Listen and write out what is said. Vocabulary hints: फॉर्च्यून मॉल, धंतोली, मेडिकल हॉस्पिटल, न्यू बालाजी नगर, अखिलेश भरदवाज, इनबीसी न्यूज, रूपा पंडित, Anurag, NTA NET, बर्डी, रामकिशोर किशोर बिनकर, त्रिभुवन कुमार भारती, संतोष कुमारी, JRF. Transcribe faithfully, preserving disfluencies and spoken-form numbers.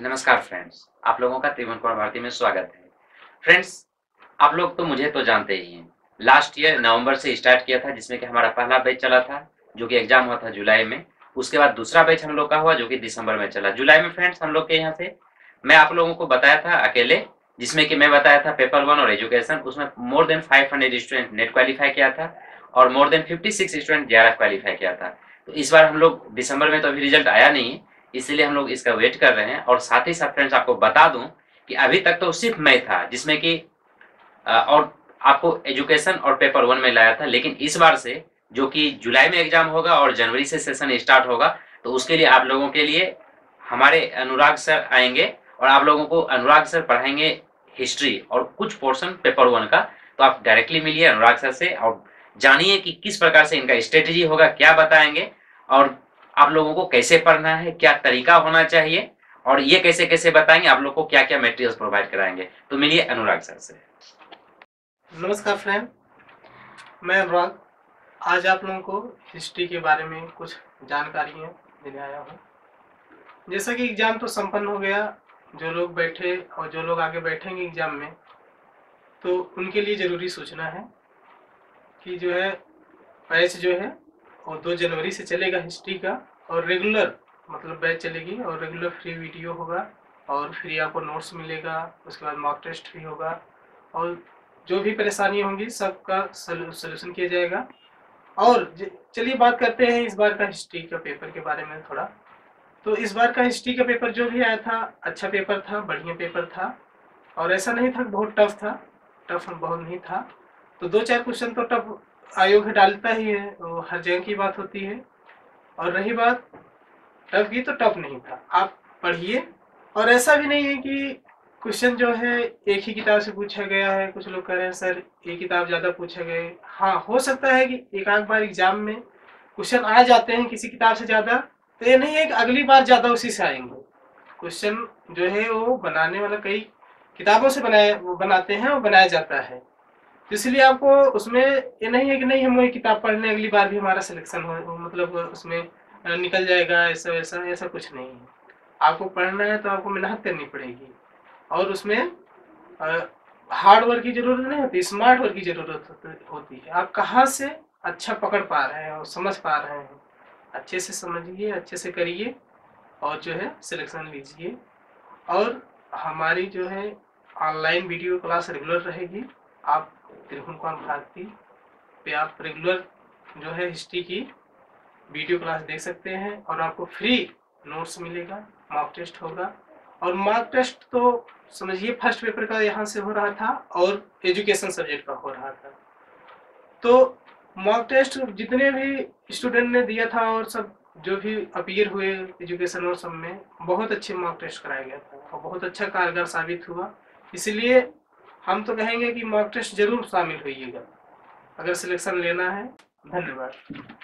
नमस्कार फ्रेंड्स, आप लोगों का त्रिभुवन कुमार भारती में स्वागत है। फ्रेंड्स, आप लोग तो मुझे तो जानते ही हैं, लास्ट ईयर नवंबर से स्टार्ट किया था, जिसमें कि हमारा पहला बैच चला था जो कि एग्जाम हुआ था जुलाई में। उसके बाद दूसरा बैच हम लोग का हुआ जो कि दिसंबर में चला। जुलाई में फ्रेंड्स हम लोग के यहाँ से मैं आप लोगों को बताया था अकेले, जिसमें कि मैं बताया था पेपर वन और एजुकेशन, उसमें more than five hundred student NET qualify किया था और more than fifty six student J R F qualify किया था। तो इस बार हम लोग दिसंबर में तो अभी रिजल्ट आया नहीं है, इसलिए हम लोग इसका वेट कर रहे हैं। और साथ ही साथ फ्रेंड्स आपको बता दूं कि अभी तक तो सिर्फ मैं था जिसमें कि और आपको एजुकेशन और पेपर वन में लाया था, लेकिन इस बार से जो कि जुलाई में एग्जाम होगा और जनवरी से सेशन स्टार्ट होगा, तो उसके लिए आप लोगों के लिए हमारे अनुराग सर आएंगे और आप लोगों को अनुराग सर पढ़ाएंगे हिस्ट्री और कुछ पोर्शन पेपर वन का। तो आप डायरेक्टली मिलिए अनुराग सर से और जानिए कि किस प्रकार से इनका स्ट्रेटेजी होगा, क्या बताएंगे और आप लोगों को कैसे पढ़ना है, क्या तरीका होना चाहिए और ये कैसे कैसे बताएंगे, आप लोगों को क्या क्या मटेरियल्स प्रोवाइड कराएंगे। तो मिलिए अनुराग सर से। नमस्कार फ्रेंड, मैं अनुराग। आज आप लोगों को हिस्ट्री के बारे में कुछ जानकारी है देने आया हूँ। जैसा कि एग्जाम तो संपन्न हो गया, जो लोग बैठे और जो लोग आगे बैठेंगे एग्जाम में, तो उनके लिए जरूरी सूचना है कि जो है बैच जो है और दो जनवरी से चलेगा हिस्ट्री का, और रेगुलर मतलब बैच चलेगी और रेगुलर फ्री वीडियो होगा और फ्री आपको नोट्स मिलेगा। उसके बाद मॉक टेस्ट भी होगा और जो भी परेशानी होंगी सबका सलूशन किया जाएगा। और चलिए बात करते हैं इस बार का हिस्ट्री का पेपर के बारे में थोड़ा। तो इस बार का हिस्ट्री का पेपर जो भी आया था अच्छा पेपर था, बढ़िया पेपर था और ऐसा नहीं था बहुत टफ था, टफ बहुत नहीं था। तो दो चार क्वेश्चन तो टफ आयोग डालता ही है, वो हर जगह की बात होती है। और रही बात टफ की, तो टफ नहीं था, आप पढ़िए। और ऐसा भी नहीं है कि क्वेश्चन जो है एक ही किताब से पूछा गया है। कुछ लोग कह रहे हैं सर एक किताब ज़्यादा पूछे गए। हाँ, हो सकता है कि एक आध बार एग्जाम में क्वेश्चन आ जाते हैं किसी किताब से ज़्यादा, तो ये नहीं है कि अगली बार ज़्यादा उसी से आएंगे। क्वेश्चन जो है वो बनाने वाला कई किताबों से बनाए बनाते हैं और बनाया जाता है, इसलिए आपको उसमें ये नहीं है कि नहीं हम वही किताब पढ़ लें अगली बार भी हमारा सिलेक्शन हो, मतलब उसमें निकल जाएगा, ऐसा ऐसा ऐसा कुछ नहीं है। आपको पढ़ना है तो आपको मेहनत करनी पड़ेगी और उसमें हार्ड वर्क की ज़रूरत नहीं होती, स्मार्ट वर्क की ज़रूरत होती है। आप कहाँ से अच्छा पकड़ पा रहे हैं और समझ पा रहे हैं, अच्छे से समझिए, अच्छे से करिए और जो है सिलेक्शन लीजिए। और हमारी जो है ऑनलाइन वीडियो क्लास रेगुलर रहेगी। आप त्रिभुवन कुमार भारती पे आप रेगुलर जो है हिस्ट्री की वीडियो क्लास देख सकते हैं और आपको फ्री नोट्स मिलेगा, मॉक टेस्ट होगा। और मॉक टेस्ट तो समझिए फर्स्ट पेपर का यहाँ से हो रहा था और एजुकेशन सब्जेक्ट का हो रहा था। तो मॉक टेस्ट जितने भी स्टूडेंट ने दिया था और सब जो भी अपीयर हुए एजुकेशन और सब में बहुत अच्छे मॉक टेस्ट कराया गया था और बहुत अच्छा कारगर साबित हुआ। इसलिए हम तो कहेंगे कि मॉक टेस्ट जरूर शामिल होइएगा अगर सिलेक्शन लेना है। धन्यवाद।